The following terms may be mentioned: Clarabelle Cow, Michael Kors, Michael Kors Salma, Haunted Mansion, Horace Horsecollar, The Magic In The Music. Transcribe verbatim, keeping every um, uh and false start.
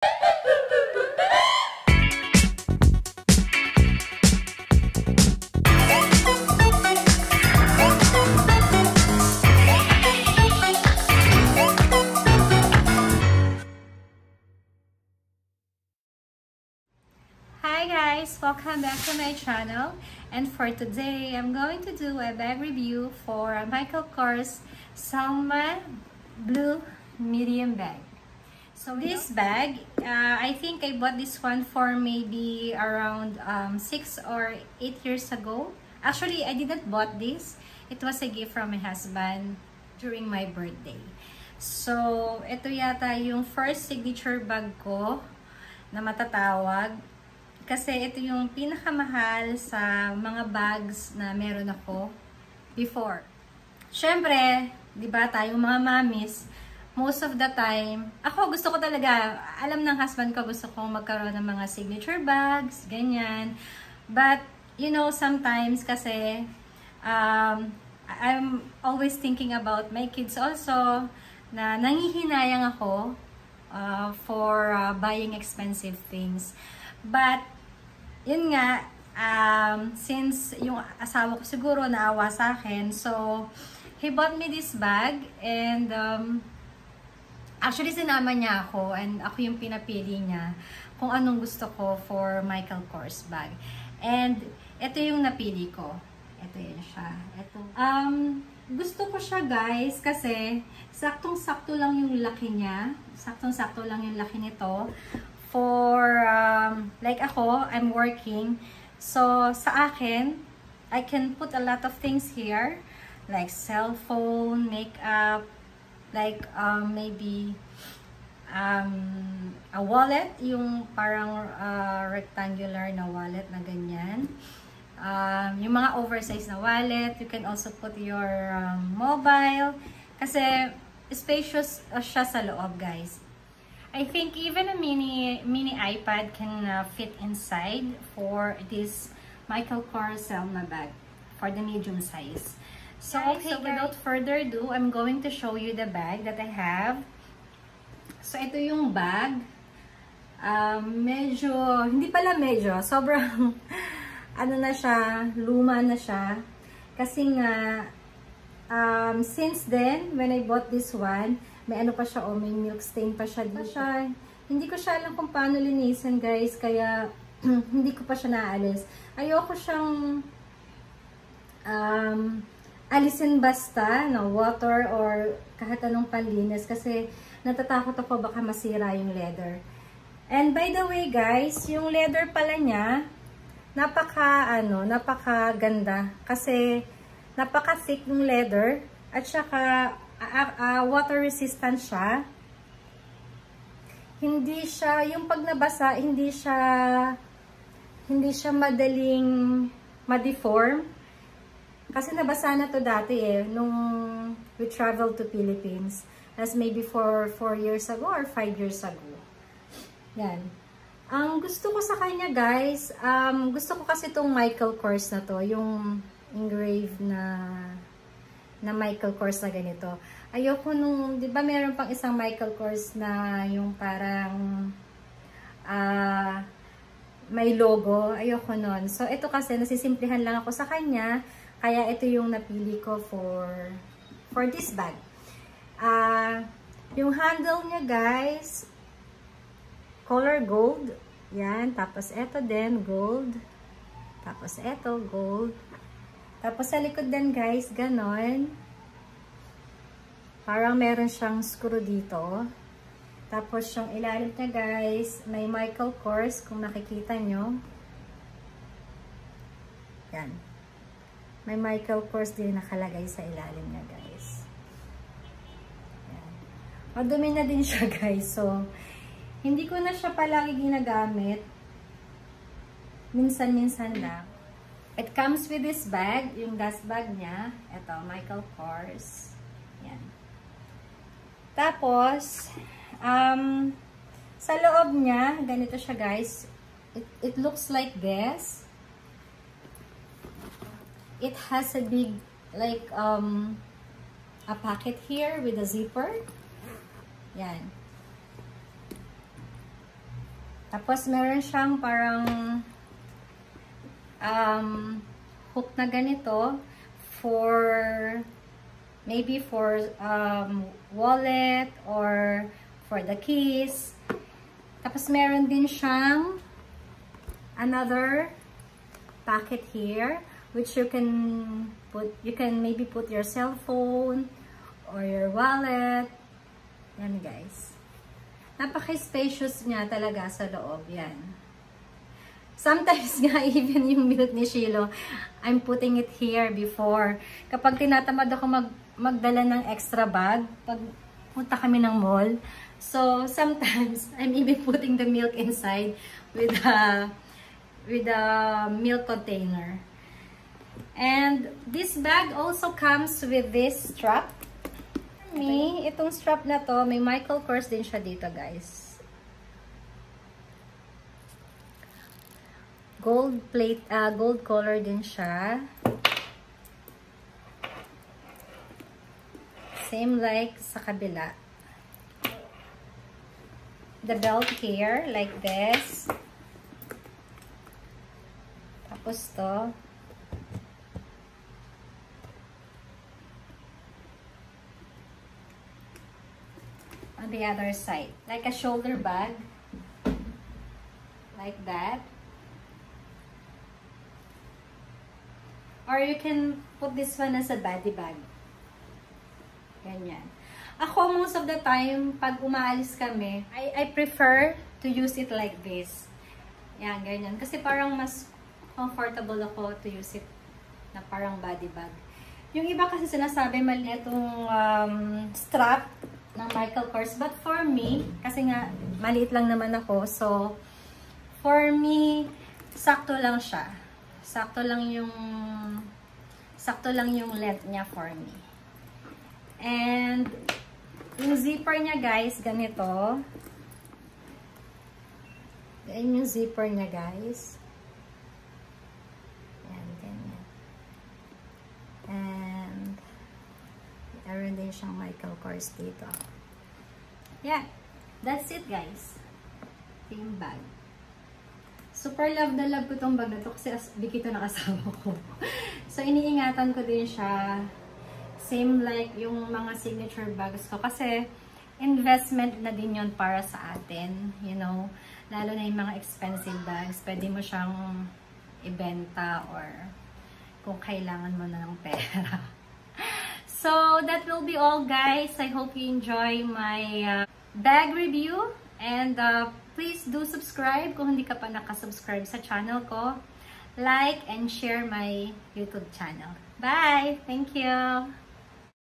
Hi guys, welcome back to my channel, and for today I'm going to do a bag review for Michael Kors Salma Blue Medium Bag. So this bag, uh, I think I bought this one for maybe around um, six or eight years ago. Actually, I didn't bought this. It was a gift from my husband during my birthday. So ito yata yung first signature bag ko na matatawag. Kasi ito yung pinakamahal sa mga bags na meron ako before. Siyempre, di ba tayong mga mamis, most of the time, ako gusto ko talaga, alam ng husband ko, gusto kong magkaroon ng mga signature bags, ganyan. But, you know, sometimes kasi, um, I'm always thinking about my kids also, na nangihinayang ako uh, for uh, buying expensive things. But, yun nga, um, since yung asawa ko siguro naawa sa akin, so he bought me this bag, and um, actually sinama niya ako, and ako yung pinapili niya kung anong gusto ko for Michael Kors bag. And ito yung napili ko. Ito yun siya. Ito. Um, gusto ko siya guys kasi saktong-sakto lang yung laki niya. Saktong-sakto lang yung laki nito. For, um, like ako, I'm working. So, sa akin, I can put a lot of things here. Like cell phone, makeup, like um, maybe um, a wallet. Yung parang uh, rectangular na wallet na ganyan. Um, yung mga oversized na wallet. You can also put your um, mobile. Kasi spacious uh, siya sa loob, guys. I think even a mini mini iPad can uh, fit inside for this Michael Kors Salma bag for the medium size. So, okay, so without further ado, I'm going to show you the bag that I have. So ito yung bag. Um, medyo, hindi pala medyo, sobrang ano na siya, luma na siya. Kasi nga, um, since then, when I bought this one, may ano pa siya, oh, may milk stain pa siya dito. Siya. Hindi ko siya alam kung paano linisan, guys. Kaya, hindi ko pa siya naalis. Ayoko siyang um, alisin basta, no, water or kahit anong panlinis. Kasi, natatakot ako baka masira yung leather. And by the way, guys, yung leather pala niya, napaka, ano, napaka ganda. Kasi, napaka thick yung leather. At saka, Uh, uh, water resistant siya. Hindi siya, yung pag nabasa, hindi siya, hindi siya madaling ma-deform. Kasi nabasa na to dati eh, nung we traveled to Philippines. As maybe for four years ago or five years ago. Yan. Ang gusto ko sa kanya guys, um, gusto ko kasi itong Michael Kors na to, yung engraved na na Michael Kors na ganito. Ayoko nung, di ba meron pang isang Michael Kors na yung parang uh, may logo. Ayoko nun. So, ito kasi, nasisimplihan lang ako sa kanya. Kaya, ito yung napili ko for for this bag. Uh, yung handle niya, guys, color gold. Yan. Tapos, ito din, gold. Tapos, ito, gold. Tapos sa likod din guys, ganon. Parang meron siyang screw dito. Tapos yung ilalim niya guys, may Michael Kors kung nakikita nyo. Yan. May Michael Kors din nakalagay sa ilalim niya guys. Yan. Madumi na din siya guys. So, hindi ko na siya palagi ginagamit. Minsan-minsan lang. It comes with this bag, yung dust bag niya. Ito, Michael Kors. Yan. Tapos, um, sa loob niya, ganito siya guys. It, it looks like this. It has a big, like, um, a pocket here with a zipper. Yan. Tapos meron siyang parang um, hook na ganito for maybe for um, wallet or for the keys. Tapos meron din siyang another pocket here, which you can put, you can maybe put your cell phone or your wallet. Yan guys. Napaka-spacious niya talaga sa loob. Yan. Sometimes nga, even yung milk ni Shiloh, I'm putting it here before. Kapag tinatamad ako mag, magdala ng extra bag, pag punta kami ng mall, so sometimes, I'm even putting the milk inside with a, with a milk container. And this bag also comes with this strap. May, itong strap na to, may Michael Kors din siya dito, guys. Gold plate, uh, gold color din siya. Same like sa kabila. The belt here, like this. Tapos to. On the other side, like a shoulder bag, like that, or you can put this one as a body bag. Ganyan. Ako, most of the time, pag umaalis kami, I, I prefer to use it like this. Yan, ganyan. Kasi parang mas comfortable ako to use it na parang body bag. Yung iba kasi sinasabi mali itong um, strap ng Michael Kors, but for me, kasi nga maliit lang naman ako, so for me sakto lang siya, sakto lang yung sakto lang yung length niya for me. And yung zipper niya guys, ganito. Yan yung zipper niya guys. Yan, ganyan. And meron din siyang Michael Kors dito. Yeah. That's it guys. Team bag. Super love na love ko itong bag na to kasi bigito na kasama ko. So, iniingatan ko din siya. Same like yung mga signature bags ko. Kasi, investment na din yun para sa atin. You know? Lalo na yung mga expensive bags. Pwede mo siyang ibenta or kung kailangan mo na ng pera. So, that will be all guys. I hope you enjoy my uh, bag review. And uh, please do subscribe kung hindi ka pa nakasubscribe sa channel ko. Like and share my YouTube channel. Bye! Thank you!